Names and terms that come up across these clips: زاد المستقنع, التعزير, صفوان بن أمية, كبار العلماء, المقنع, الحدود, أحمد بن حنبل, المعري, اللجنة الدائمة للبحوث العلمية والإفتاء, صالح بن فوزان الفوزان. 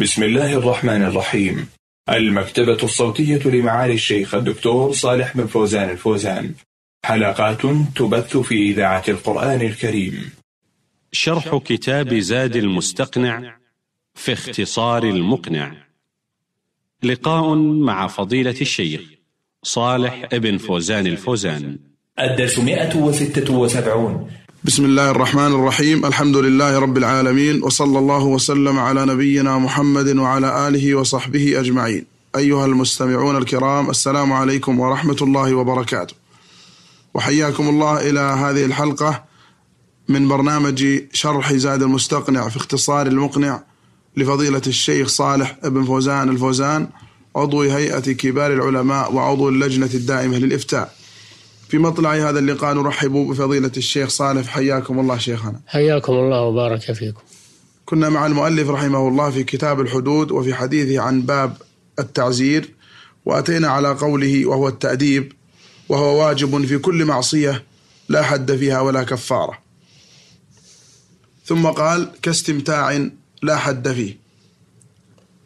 بسم الله الرحمن الرحيم. المكتبة الصوتية لمعالي الشيخ الدكتور صالح بن فوزان الفوزان، حلقات تبث في إذاعة القرآن الكريم. شرح كتاب زاد المستقنع في اختصار المقنع، لقاء مع فضيلة الشيخ صالح بن فوزان الفوزان، الدرس 176. بسم الله الرحمن الرحيم. الحمد لله رب العالمين، وصلى الله وسلم على نبينا محمد وعلى آله وصحبه أجمعين. أيها المستمعون الكرام، السلام عليكم ورحمة الله وبركاته، وحياكم الله إلى هذه الحلقة من برنامج شرح زاد المستقنع في اختصار المقنع لفضيلة الشيخ صالح بن فوزان الفوزان، عضو هيئة كبار العلماء وعضو اللجنة الدائمة للإفتاء. في مطلع هذا اللقاء نرحب بفضيلة الشيخ صالح، حياكم الله شيخنا. حياكم الله وبارك فيكم. كنا مع المؤلف رحمه الله في كتاب الحدود وفي حديثه عن باب التعزير، وأتينا على قوله وهو التأديب، وهو واجب في كل معصية لا حد فيها ولا كفارة. ثم قال كاستمتاع لا حد فيه.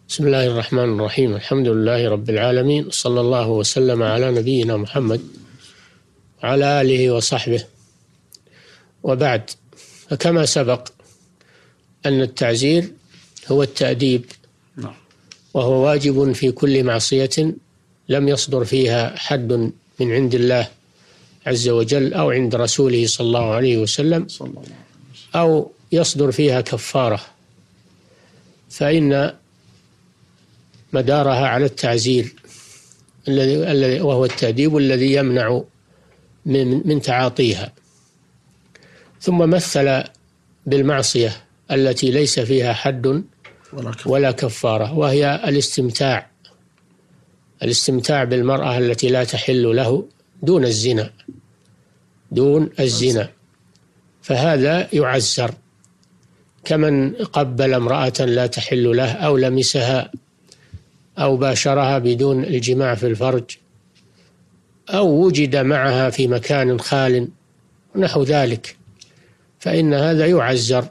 بسم الله الرحمن الرحيم. الحمد لله رب العالمين، صلى الله وسلم على نبينا محمد على آله وصحبه، وبعد. فكما سبق أن التعزير هو التأديب، وهو واجب في كل معصية لم يصدر فيها حد من عند الله عز وجل أو عند رسوله صلى الله عليه وسلم، أو يصدر فيها كفارة، فإن مدارها على التعزير وهو التأديب الذي يمنع من تعاطيها. ثم مثل بالمعصية التي ليس فيها حد ولا كفارة، وهي الاستمتاع بالمرأة التي لا تحل له دون الزنا، فهذا يعزر كمن قبل امرأة لا تحل له أو لمسها أو باشرها بدون الجماع في الفرج، أو وجد معها في مكان خال نحو ذلك، فإن هذا يعزر،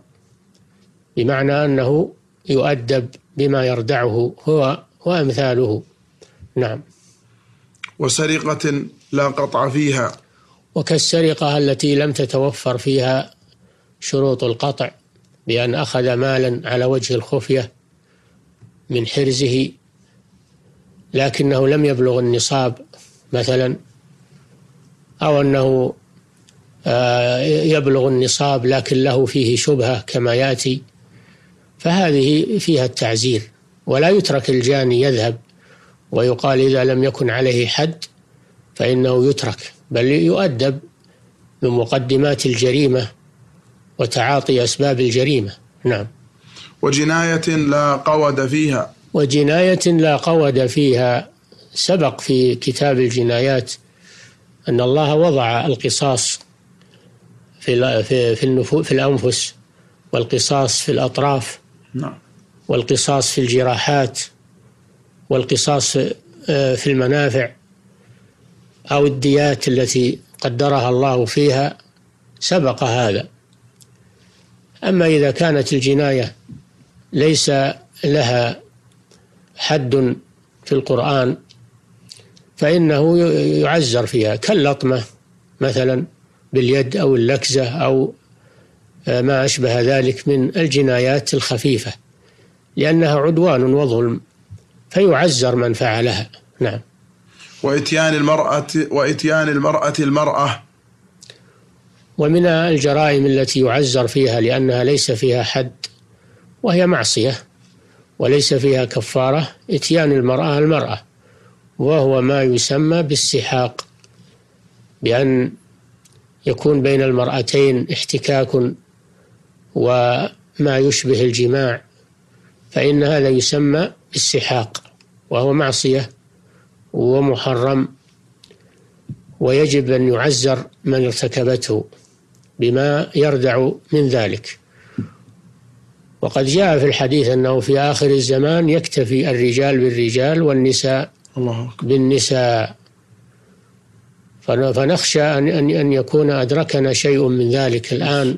بمعنى أنه يؤدب بما يردعه هو وأمثاله. نعم. وسرقة لا قطع فيها، وكالسرقة التي لم تتوفر فيها شروط القطع، بأن أخذ مالا على وجه الخفية من حرزه لكنه لم يبلغ النصاب مثلا، أو أنه يبلغ النصاب لكن له فيه شبهة كما يأتي، فهذه فيها التعزير. ولا يترك الجاني يذهب ويقال إذا لم يكن عليه حد فإنه يترك، بل يؤدب بمقدمات الجريمة وتعاطي أسباب الجريمة. نعم. وجناية لا قود فيها، سبق في كتاب الجنايات أن الله وضع القصاص في الأنفس، والقصاص في الأطراف، والقصاص في الجراحات، والقصاص في المنافع، أو الديات التي قدرها الله فيها، سبق هذا. أما إذا كانت الجناية ليس لها حد في القرآن فإنه يعزر فيها، كاللطمة مثلا باليد أو اللكزة أو ما أشبه ذلك من الجنايات الخفيفة، لأنها عدوان وظلم، فيعزر من فعلها. نعم. وإتيان المرأة ومن الجرائم التي يعزر فيها لأنها ليس فيها حد وهي معصية وليس فيها كفارة، إتيان المرأة، وهو ما يسمى بالسحاق، بأن يكون بين المرأتين احتكاك وما يشبه الجماع، فإن هذا يسمى بالسحاق، وهو معصية ومحرم، ويجب أن يعزر من ارتكبته بما يردع من ذلك. وقد جاء في الحديث أنه في آخر الزمان يكتفي الرجال بالرجال والنساء بالنساء، فنخشى أن يكون أدركنا شيء من ذلك الآن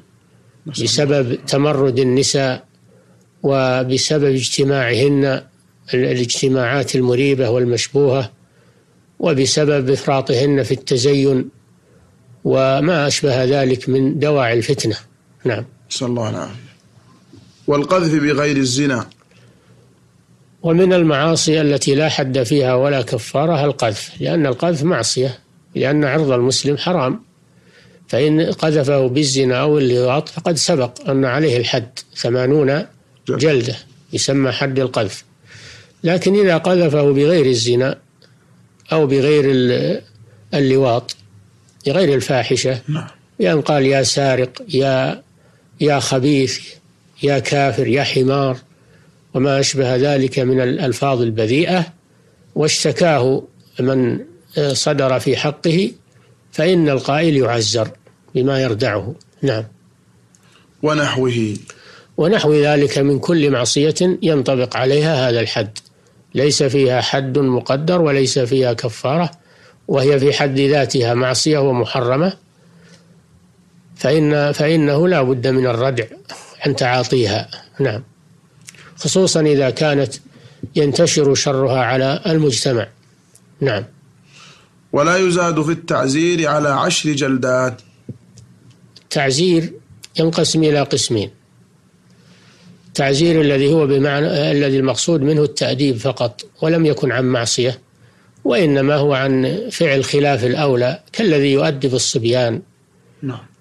بسبب تمرد النساء وبسبب اجتماعهن الاجتماعات المريبة والمشبوهة، وبسبب إفراطهن في التزين وما أشبه ذلك من دواعي الفتنة. نعم. صلى الله عليه وسلم. والقذف بغير الزنا. ومن المعاصي التي لا حد فيها ولا كفارة القذف، لأن القذف معصية، لأن عرض المسلم حرام، فإن قذفه بالزنا أو اللواط فقد سبق أن عليه الحد 80 جلدة، يسمى حد القذف. لكن إذا قذفه بغير الزنا أو بغير اللواط، بغير الفاحشة، يعني قال يا سارق، يا خبيث، يا كافر، يا حمار، وما أشبه ذلك من الألفاظ البذيئة، واشتكاه من صدر في حقه، فإن القائل يعزر بما يردعه. نعم. ونحو ذلك من كل معصية ينطبق عليها هذا الحد، ليس فيها حد مقدر وليس فيها كفارة، وهي في حد ذاتها معصية ومحرمة، فإنه لا بد من الردع عن تعاطيها. نعم. خصوصا إذا كانت ينتشر شرها على المجتمع. نعم. ولا يزاد في التعزير على 10 جلدات. التعزير ينقسم إلى قسمين: تعزير الذي هو بمعنى الذي المقصود منه التأديب فقط، ولم يكن عن معصية، وإنما هو عن فعل خلاف الأولى، كالذي يؤدب الصبيان،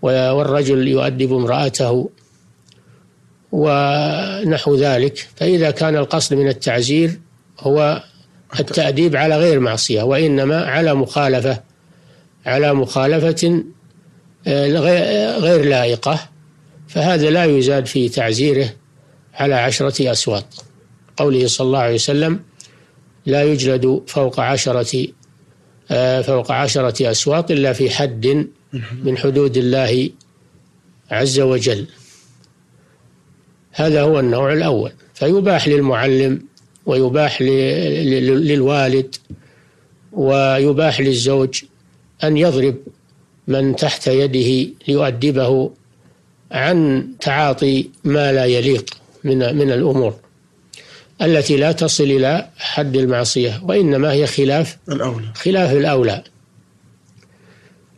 والرجل يؤدب امرأته ونحو ذلك. فإذا كان القصد من التعزير هو التأديب على غير معصية، وإنما على مخالفة غير لائقة، فهذا لا يزاد في تعزيره على 10 أسواط، قوله صلى الله عليه وسلم: لا يجلد فوق 10 أسواط إلا في حد من حدود الله عز وجل. هذا هو النوع الأول، فيباح للمعلم، ويباح للوالد، ويباح للزوج أن يضرب من تحت يده ليؤدبه عن تعاطي ما لا يليق من الأمور التي لا تصل إلى حد المعصية، وإنما هي خلاف الأولى.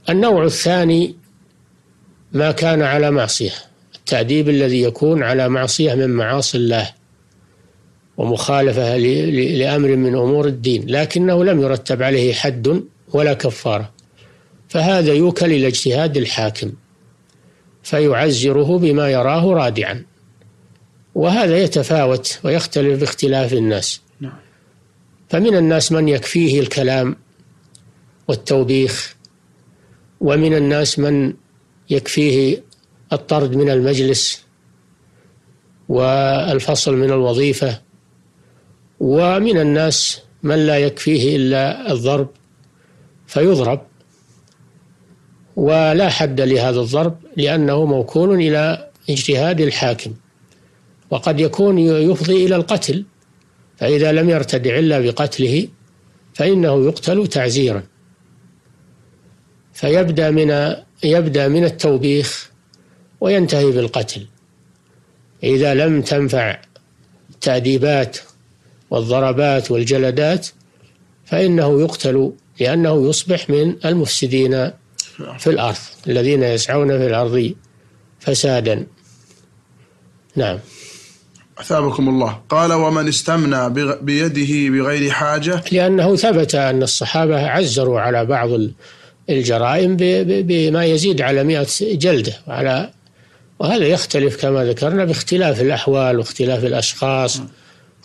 النوع الثاني ما كان على معصية، التأديب الذي يكون على معصية من معاصي الله ومخالفة لأمر من أمور الدين، لكنه لم يرتب عليه حد ولا كفارة، فهذا يوكل إلى اجتهاد الحاكم فيعزره بما يراه رادعا، وهذا يتفاوت ويختلف باختلاف الناس. فمن الناس من يكفيه الكلام والتوبيخ، ومن الناس من يكفيه الطرد من المجلس والفصل من الوظيفة، ومن الناس من لا يكفيه إلا الضرب فيضرب، ولا حد لهذا الضرب لأنه موكول إلى اجتهاد الحاكم، وقد يكون يفضي إلى القتل، فإذا لم يرتدع إلا بقتله فإنه يقتل تعزيرا. فيبدأ من التوبيخ وينتهي بالقتل، إذا لم تنفع التأديبات والضربات والجلدات فإنه يقتل، لأنه يصبح من المفسدين في الأرض، الذين يسعون في الأرض فسادا. نعم، أثابكم الله. قال: ومن استمنى بيده بغير حاجة، لأنه ثبت أن الصحابة عزروا على بعض الجرائم بما يزيد على 100 جلدة، وهذا يختلف كما ذكرنا باختلاف الأحوال واختلاف الأشخاص،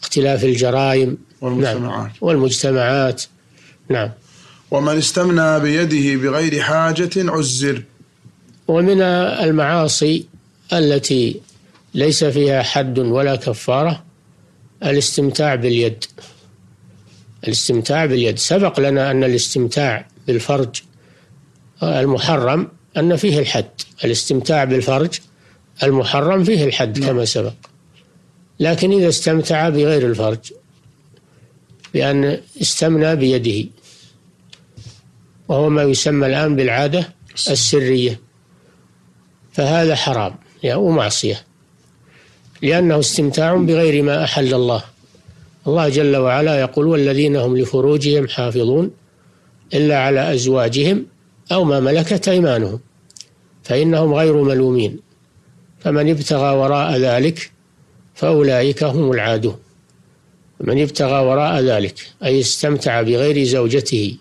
اختلاف الجرائم والمجتمعات. نعم. ومن استمنى بيده بغير حاجة عزر. ومن المعاصي التي ليس فيها حد ولا كفارة الاستمتاع باليد. سبق لنا أن الاستمتاع بالفرج المحرم أن فيه الحد، الاستمتاع بالفرج المحرم فيه الحد كما سبق. لكن إذا استمتع بغير الفرج، بأن استمنى بيده، وهو ما يسمى الآن بالعادة السرية، فهذا حرام ومعصية، لأنه استمتاع بغير ما أحل الله. الله جل وعلا يقول: والذين هم لفروجهم حافظون إلا على أزواجهم أو ما ملكت أيمانهم فإنهم غير ملومين فمن ابتغى وراء ذلك فأولئك هم العادون. من ابتغى وراء ذلك أي استمتع بغير زوجته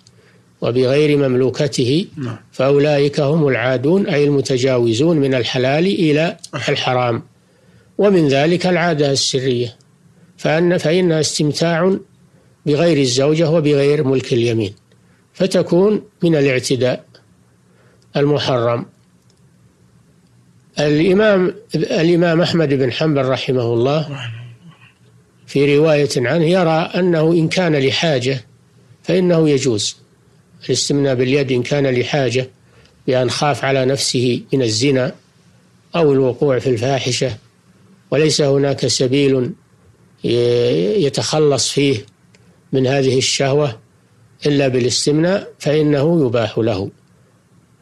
وبغير مملوكته فأولئك هم العادون، أي المتجاوزون من الحلال إلى الحرام. ومن ذلك العادة السرية فإنها استمتاع بغير الزوجة وبغير ملك اليمين، فتكون من الاعتداء المحرم. الإمام أحمد بن حنبل رحمه الله في رواية عنه يرى أنه إن كان لحاجة فإنه يجوز الاستمناء باليد، إن كان لحاجة بأن خاف على نفسه من الزنا أو الوقوع في الفاحشة وليس هناك سبيل يتخلص فيه من هذه الشهوة إلا بالاستمناء فإنه يباح له.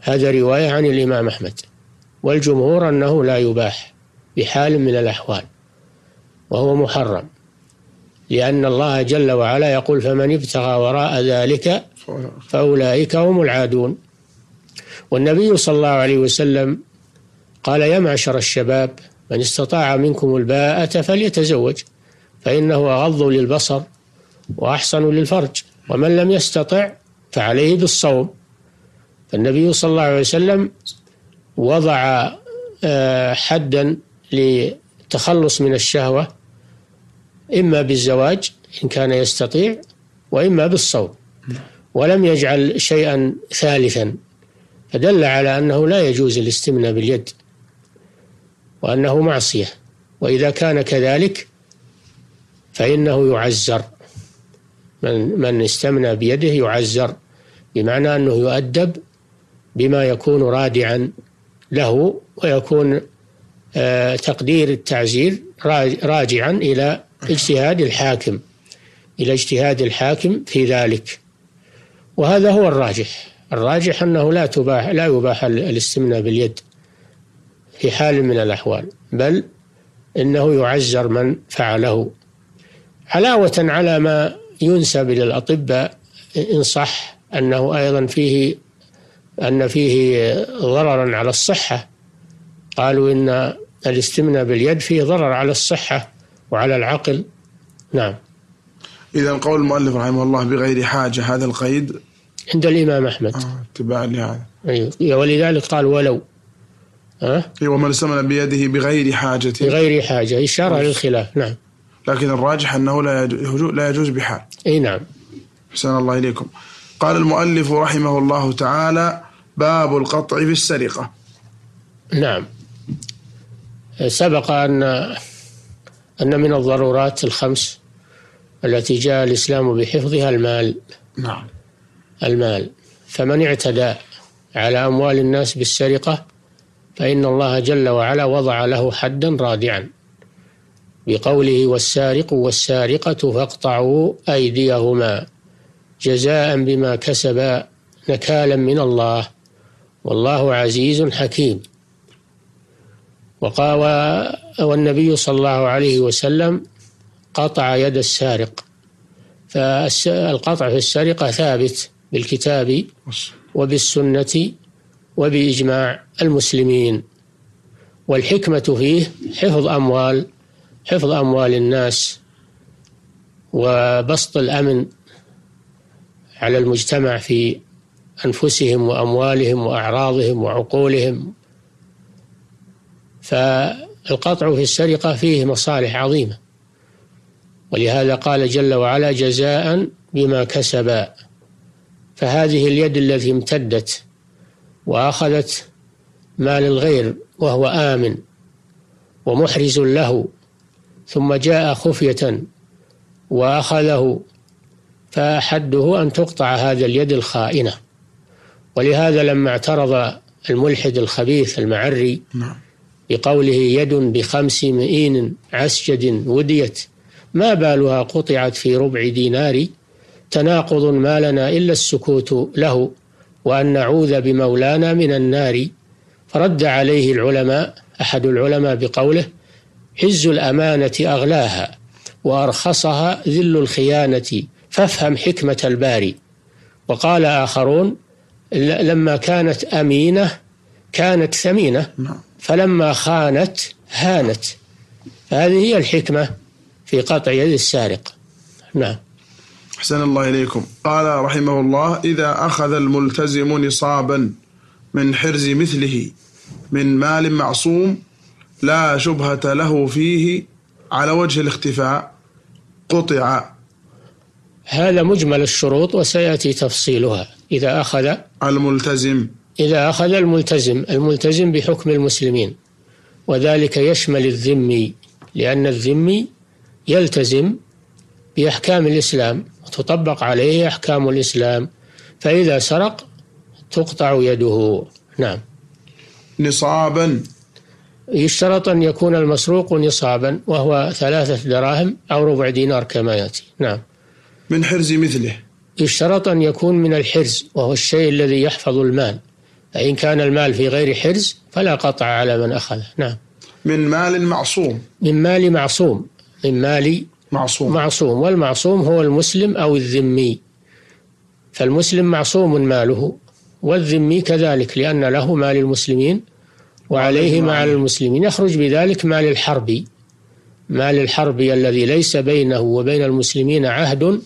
هذا رواية عن الإمام أحمد، والجمهور أنه لا يباح بحال من الأحوال وهو محرم، لأن الله جل وعلا يقول: فمن ابتغى وراء ذلك فأولئك هم العادون. والنبي صلى الله عليه وسلم قال: يا معشر الشباب من استطاع منكم الباءة فليتزوج فإنه أغض للبصر وأحصن للفرج ومن لم يستطع فعليه بالصوم. فالنبي صلى الله عليه وسلم وضع حدا للتخلص من الشهوة إما بالزواج إن كان يستطيع وإما بالصوم، ولم يجعل شيئا ثالثا، فدل على أنه لا يجوز الاستمناء باليد وأنه معصية، وإذا كان كذلك فإنه يعزر. من استمنى بيده يعزر، بمعنى أنه يؤدب بما يكون رادعا له، ويكون تقدير التعزير راجعا إلى اجتهاد الحاكم في ذلك، وهذا هو الراجح. الراجح أنه لا يباح الاستمناء باليد في حال من الأحوال، بل إنه يعزر من فعله، علاوة على ما ينسب للأطباء إن صح، أنه أيضا فيه ضررا على الصحة. قالوا إن الاستمناء باليد فيه ضرر على الصحة وعلى العقل. نعم. إذا قول المؤلف رحمه الله بغير حاجة، هذا القيد عند الإمام أحمد اتباعا لهذا، ولذلك قال ولو ومن استمنى بيده بغير حاجة إشارة للخلاف. نعم، لكن الراجح أنه لا يجوز بحال. أي نعم. أحسن الله إليكم. قال المؤلف رحمه الله تعالى: باب القطع في السرقة. نعم، سبق أن من الضرورات الخمس التي جاء الإسلام بحفظها المال. نعم، المال. فمن اعتدى على أموال الناس بالسرقة فإن الله جل وعلا وضع له حدا رادعا بقوله: والسارق والسارقة فاقطعوا أيديهما جزاء بما كسبا نكالا من الله والله عزيز حكيم. وقال والنبي صلى الله عليه وسلم قطع يد السارق، فالقطع في السرقة ثابت بالكتاب وبالسنة وبإجماع المسلمين، والحكمة فيه حفظ أموال الناس وبسط الأمن على المجتمع في أنفسهم وأموالهم وأعراضهم وعقولهم. فالقطع في السرقة فيه مصالح عظيمة، ولهذا قال جل وعلا: جزاء بما كسبا. فهذه اليد التي امتدت وأخذت مال الغير وهو آمن ومحرز له، ثم جاء خفية وأخذه، فحده أن تقطع هذا اليد الخائنة. ولهذا لما اعترض الملحد الخبيث المعري بقوله: يد بخمس مئين عسجد وديت ما بالها قطعت في ربع دينار، تناقض ما لنا إلا السكوت له وأن نعوذ بمولانا من النار. فرد عليه أحد العلماء بقوله: عز الأمانة أغلاها وأرخصها ذل الخيانة فافهم حكمة الباري. وقال آخرون لما كانت أمينة كانت ثمينة فلما خانت هانت. هذه هي الحكمة في قطع يد السارق. نعم. أحسن الله إليكم. قال رحمه الله: إذا أخذ الملتزم نصابا من حرز مثله من مال معصوم لا شبهة له فيه على وجه الاختفاء قطع. هذا مجمل الشروط وسيأتي تفصيلها. إذا أخذ الملتزم، إذا أخذ الملتزم، الملتزم بحكم المسلمين، وذلك يشمل الذمي، لأن الذمي يلتزم بأحكام الإسلام وتطبق عليه أحكام الإسلام، فإذا سرق تقطع يده. نعم. نصابا، يشترط أن يكون المسروق نصابا، وهو 3 دراهم أو ربع دينار كما يأتي. نعم. من حرز مثله، يشترط أن يكون من الحرز، وهو الشيء الذي يحفظ المال، فإن كان المال في غير حرز فلا قطع على من أخذه. نعم. من مال معصوم، من مال معصوم، من مال معصوم، معصوم، والمعصوم هو المسلم أو الذمي، فالمسلم معصوم ماله والذمي كذلك، لأن له مال المسلمين وعليه مال المسلمين. يخرج بذلك مال الحربي، مال الحربي الذي ليس بينه وبين المسلمين عهد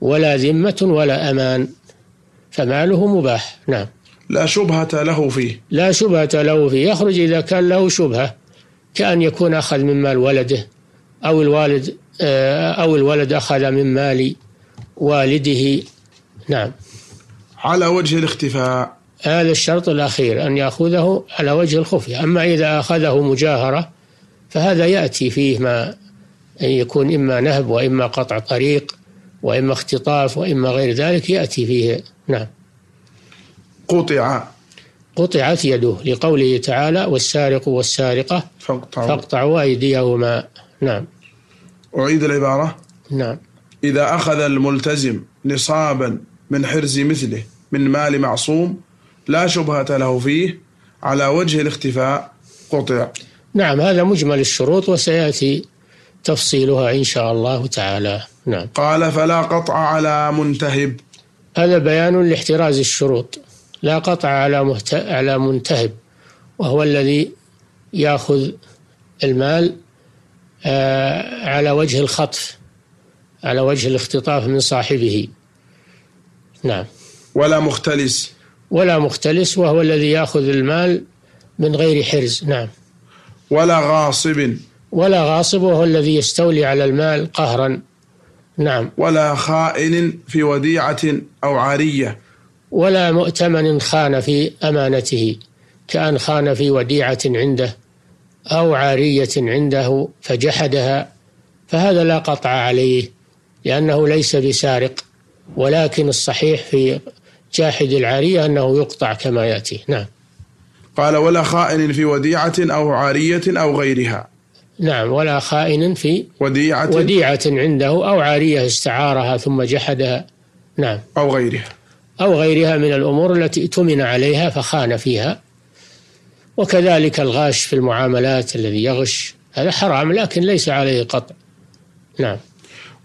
ولا ذمة ولا أمان، فماله مباح. نعم. لا شبهة له فيه، لا شبهة له فيه، يخرج إذا كان له شبهة، كأن يكون أخذ من مال ولده، أو الوالد أخذ من مال والده. نعم. على وجه الاختفاء، هذا الشرط الأخير، أن يأخذه على وجه الخفية. أما إذا أخذه مجاهرة فهذا يأتي فيه ما يكون إما نهب وإما قطع طريق وإما اختطاف وإما غير ذلك يأتي فيه. نعم. قطع، قطعت يده، لقوله تعالى: والسارق والسارقة فاقطعوا أيديهما. نعم. أعيد العبارة. نعم. إذا أخذ الملتزم نصابا من حرز مثله من مال معصوم لا شبهة له فيه على وجه الاختفاء قطع. نعم. هذا مجمل الشروط وسيأتي تفصيلها إن شاء الله تعالى. نعم. قال: فلا قطع على منتهب. هذا بيان لاحتراز الشروط. لا قطع على منتهب، وهو الذي يأخذ المال على وجه الخطف، على وجه الاختطاف من صاحبه. نعم. ولا مختلس، ولا مختلس، وهو الذي يأخذ المال من غير حرز. نعم. ولا غاصب، ولا غاصب، وهو الذي يستولي على المال قهرا. نعم. ولا خائن في وديعة أو عارية، ولا مؤتمن خان في أمانته، كأن خان في وديعة عنده أو عارية عنده فجحدها، فهذا لا قطع عليه، لأنه ليس بسارق، ولكن الصحيح في جاحد العارية أنه يقطع كما يأتي. نعم. قال: ولا خائن في وديعة أو عارية أو غيرها. نعم. ولا خائن في وديعة عنده أو عارية استعارها ثم جحدها. نعم. أو غيرها، أو غيرها من الأمور التي ائتمن عليها فخان فيها. وكذلك الغاش في المعاملات، الذي يغش، هذا حرام لكن ليس عليه قطع. نعم.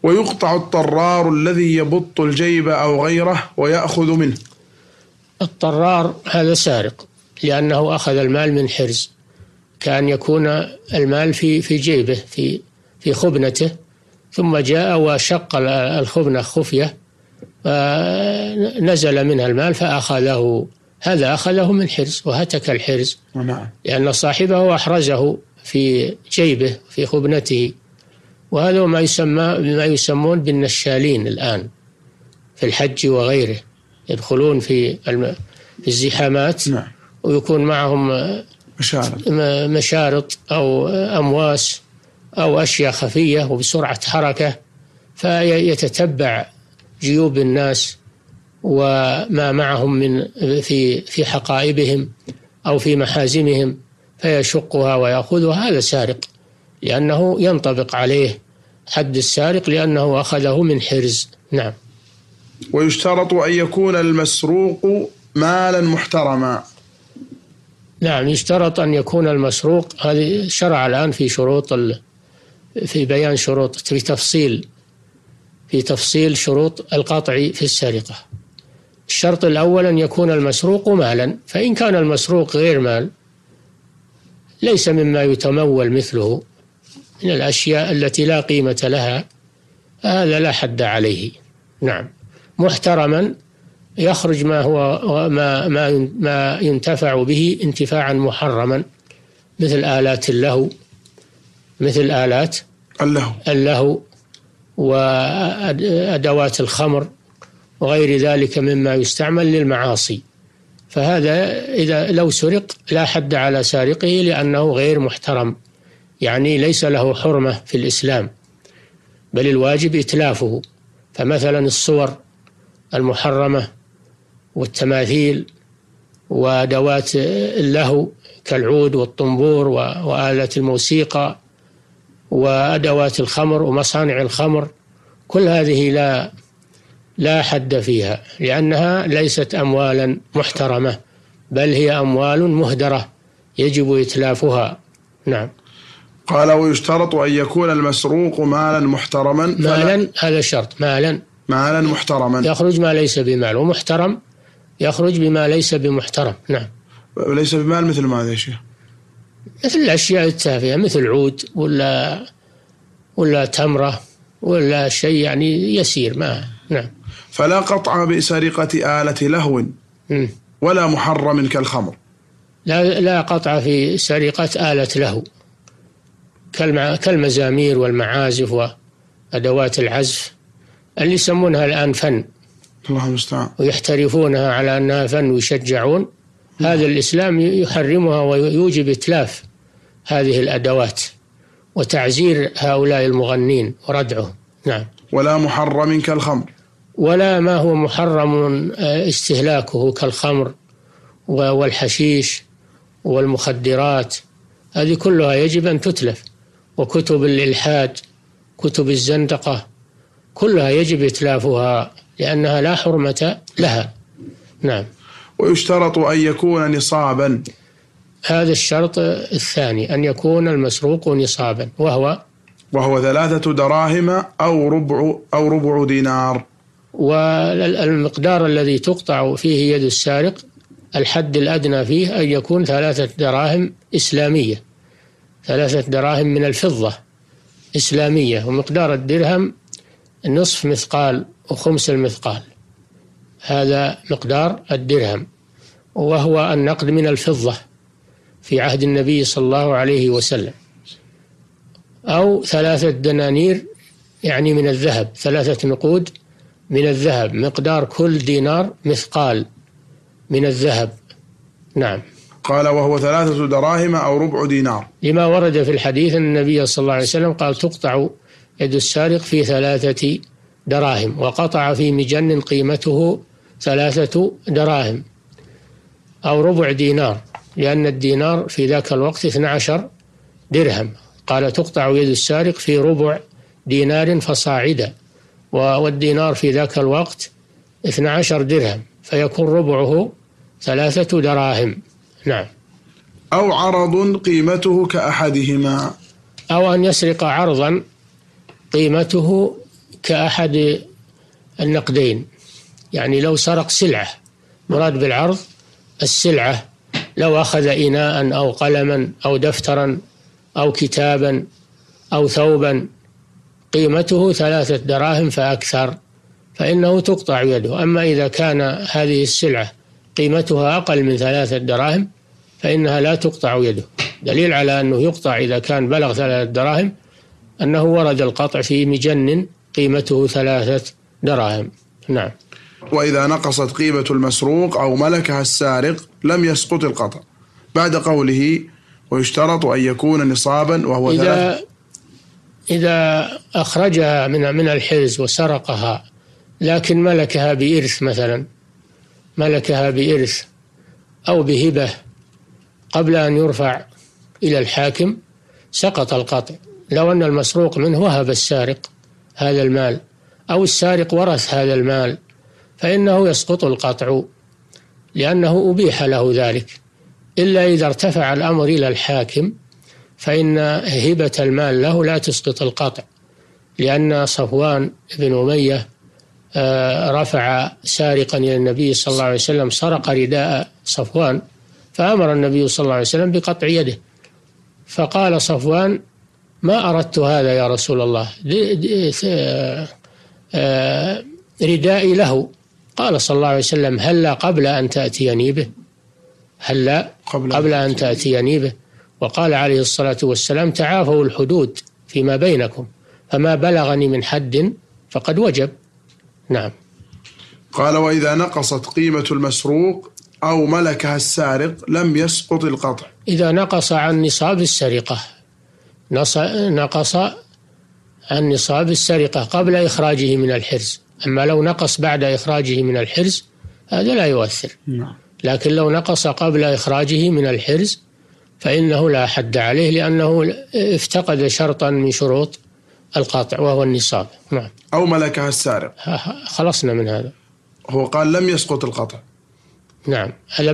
ويقطع الطرار الذي يبط الجيب أو غيره ويأخذ منه. الطرار هذا سارق، لأنه أخذ المال من حرز، كأن يكون المال في جيبه، في خبنته، ثم جاء وشق الخبنة خفية نزل منها المال فأخذه. هذا أخذه من حرز وهتك الحرز. نعم. لأن صاحبه أحرزه في جيبه، في خبنته. وهذا ما يسمى، بما يسمون بالنشالين الآن في الحج وغيره، يدخلون في الزحامات. نعم. ويكون معهم مشارط أو أمواس أو أشياء خفية، وبسرعة حركة، فيتتبع جيوب الناس وما معهم من في حقائبهم أو في محازمهم، فيشقها ويأخذها. هذا سارق، لأنه ينطبق عليه حد السارق، لأنه أخذه من حرز. نعم. ويشترط أن يكون المسروق مالا محترما. نعم يشترط أن يكون المسروق. هذه شرع الآن في شروط في بيان شروط في تفصيل شروط القطع في السرقة. الشرط الأول أن يكون المسروق مالا، فإن كان المسروق غير مال ليس مما يتمول مثله من الأشياء التي لا قيمة لها، هذا لا حد عليه. نعم محترما يخرج ما هو ما ينتفع به انتفاعا محرما، مثل آلات اللهو، مثل آلات اللهو وأدوات الخمر وغير ذلك مما يستعمل للمعاصي، فهذا إذا لو سرق لا حد على سارقه لأنه غير محترم، يعني ليس له حرمة في الإسلام، بل الواجب إتلافه. فمثلا الصور المحرمة والتماثيل وأدوات اللهو كالعود والطنبور وآلة الموسيقى وأدوات الخمر ومصانع الخمر، كل هذه لا حد فيها لأنها ليست أموالا محترمة، بل هي أموال مهدرة يجب إتلافها. نعم قال ويشترط أن يكون المسروق مالا محترما. مالا هذا شرط، مالا محترما يخرج ما ليس بمال، ومحترم يخرج بما ليس بمحترم. نعم ليس بمال مثل ماذا يا شيخ؟ مثل الأشياء التافهة، مثل عود ولا تمرة ولا شيء يعني يسير ما. نعم فلا قطع بسرقة آلة لهو ولا محرم كالخمر. لا قطع في سرقة آلة لهو كالمزامير والمعازف وأدوات العزف اللي يسمونها الآن فن، الله المستعان، ويحترفونها على أنها فن ويشجعون. هذا الإسلام يحرمها ويوجب إتلاف هذه الأدوات وتعزير هؤلاء المغنين وردعهم. نعم ولا محرم كالخمر، ولا ما هو محرم استهلاكه كالخمر والحشيش والمخدرات، هذه كلها يجب أن تتلف، وكتب الإلحاد كتب الزندقة كلها يجب إتلافها لأنها لا حرمة لها. نعم ويشترط أن يكون نصابا. هذا الشرط الثاني أن يكون المسروق نصابا، وهو 3 دراهم أو ربع دينار، والمقدار الذي تقطع فيه يد السارق الحد الأدنى فيه أن يكون 3 دراهم إسلامية، 3 دراهم من الفضة إسلامية، ومقدار الدرهم نصف مثقال وخمس المثقال، هذا مقدار الدرهم، وهو النقد من الفضة في عهد النبي صلى الله عليه وسلم، أو 3 دنانير يعني من الذهب، 3 نقود من الذهب، مقدار كل دينار مثقال من الذهب. نعم قال وهو 3 دراهم أو ربع دينار، لما ورد في الحديث أن النبي صلى الله عليه وسلم قال تقطع يد السارق في 3 دراهم، وقطع في مجن قيمته 3 دراهم أو ربع دينار، لأن الدينار في ذاك الوقت 12 درهم، قال تقطع يد السارق في ربع دينار فصاعدا، والدينار في ذاك الوقت 12 درهم، فيكون ربعه 3 دراهم. نعم أو عرض قيمته كأحدهما، أو أن يسرق عرضا قيمته كأحد النقدين، يعني لو سرق سلعة، مراد بالعرض السلعة، لو أخذ إناء أو قلما أو دفترا أو كتابا أو ثوبا قيمته 3 دراهم فأكثر فإنه تقطع يده. أما إذا كان هذه السلعة قيمتها أقل من 3 دراهم فإنها لا تقطع يده، دليل على أنه يقطع إذا كان بلغ 3 دراهم أنه ورد القطع في مجن قيمته 3 دراهم. نعم وإذا نقصت قيمة المسروق أو ملكها السارق لم يسقط القطع، بعد قوله ويشترط أن يكون نصابا وهو إذا أخرجها من الحرز وسرقها، لكن ملكها بإرث مثلا، ملكها بإرث أو بهبة قبل أن يرفع إلى الحاكم سقط القطع، لو أن المسروق منه وهب السارق هذا المال أو السارق ورث هذا المال فإنه يسقط القطع لأنه أبيح له ذلك، إلا إذا ارتفع الأمر إلى الحاكم فإن هبة المال له لا تسقط القطع، لأن صفوان بن أمية رفع سارقا إلى النبي صلى الله عليه وسلم، سرق رداء صفوان، فأمر النبي صلى الله عليه وسلم بقطع يده، فقال صفوان: ما أردت هذا يا رسول الله، ردائي له. قال صلى الله عليه وسلم: هلا قبل أن تأتيني به، هلا قبل أن تأتيني به. وقال عليه الصلاة والسلام: تعافوا الحدود فيما بينكم، فما بلغني من حد فقد وجب. نعم. قال: وإذا نقصت قيمة المسروق أو ملكها السارق لم يسقط القطع. إذا نقص عن نصاب السرقة، نقص عن نصاب السرقة قبل إخراجه من الحرز، أما لو نقص بعد إخراجه من الحرز هذا لا يؤثر. لكن لو نقص قبل إخراجه من الحرز فإنه لا حد عليه، لأنه افتقد شرطا من شروط القاطع وهو النصاب. نعم. أو ملكها السارق، خلصنا من هذا. هو قال لم يسقط القطع. نعم، هذا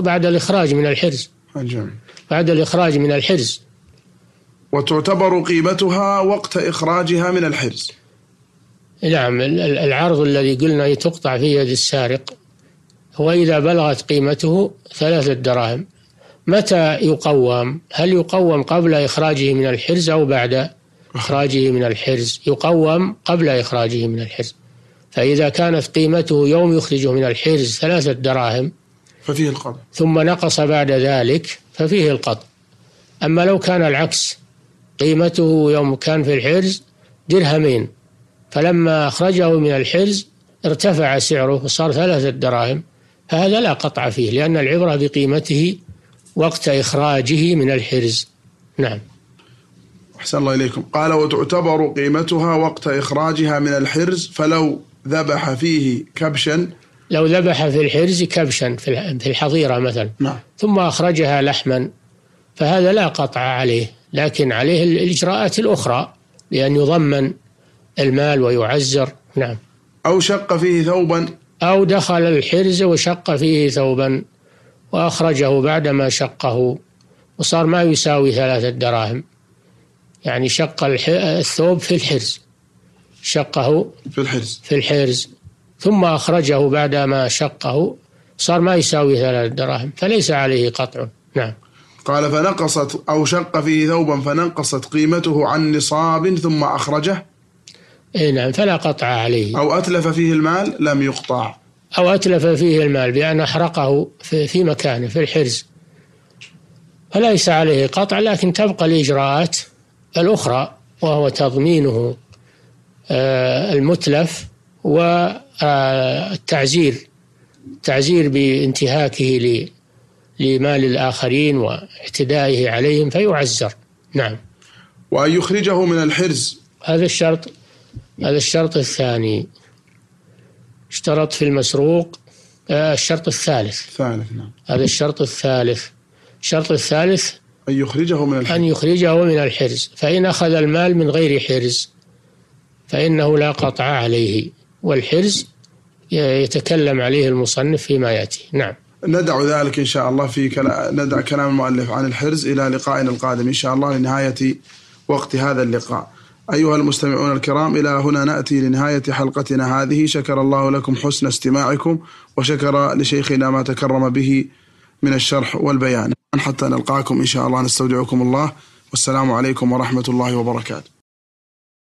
بعد الإخراج من الحرز. الجميل. بعد الإخراج من الحرز. وتعتبر قيمتها وقت إخراجها من الحرز. نعم، العرض الذي قلنا تقطع في يد السارق هو إذا بلغت قيمته 3 دراهم. متى يقوم؟ هل يقوم قبل إخراجه من الحرز أو بعد إخراجه من الحرز؟ يقوم قبل إخراجه من الحرز. فإذا كانت قيمته يوم يخرجه من الحرز 3 دراهم ففيه القطع، ثم نقص بعد ذلك ففيه القطع. أما لو كان العكس، قيمته يوم كان في الحرز 1 درهم، فلما أخرجه من الحرز ارتفع سعره وصار 3 دراهم، فهذا لا قطع فيه، لأن العبرة بقيمته وقت إخراجه من الحرز. نعم. أحسن الله إليكم. قال: وتعتبر قيمتها وقت إخراجها من الحرز، فلو ذبح فيه كبشا. لو ذبح في الحرز كبشا في الحظيرة مثلا. نعم. ثم أخرجها لحما، فهذا لا قطع عليه، لكن عليه الإجراءات الأخرى لأن يضمن المال ويعزر. نعم. أو شق فيه ثوبا. أو دخل الحرز وشق فيه ثوبا وأخرجه بعدما شقه وصار ما يساوي 3 دراهم، يعني شق الثوب في الحرز، شقه في الحرز ثم أخرجه بعدما شقه صار ما يساوي 3 دراهم، فليس عليه قطع. نعم. قال: فنقصت أو شق فيه ثوبا فنقصت قيمته عن نصاب ثم أخرجه. إيه نعم، فلا قطع عليه. أو أتلف فيه المال لم يقطع. أو أتلف فيه المال بأن أحرقه في مكانه في الحرز، فليس عليه قطع، لكن تبقى الإجراءات الأخرى، وهو تضمينه المتلف والتعزير، تعزير بانتهاكه لمال الآخرين واعتدائه عليهم فيعزر. نعم. وأن يخرجه من الحرز، هذا الشرط الثاني. اشترط في المسروق الشرط الثالث. نعم. هذا الشرط الثالث. الشرط الثالث أن يخرجه من الحرز، فإن أخذ المال من غير حرز فإنه لا قطع عليه، والحرز يتكلم عليه المصنف فيما يأتي. نعم. ندع ذلك إن شاء الله ندع كلام المؤلف عن الحرز إلى لقائنا القادم إن شاء الله لنهاية وقت هذا اللقاء. أيها المستمعون الكرام، إلى هنا نأتي لنهاية حلقتنا هذه. شكر الله لكم حسن استماعكم، وشكر لشيخنا ما تكرم به من الشرح والبيان. حتى نلقاكم إن شاء الله نستودعكم الله، والسلام عليكم ورحمة الله وبركاته.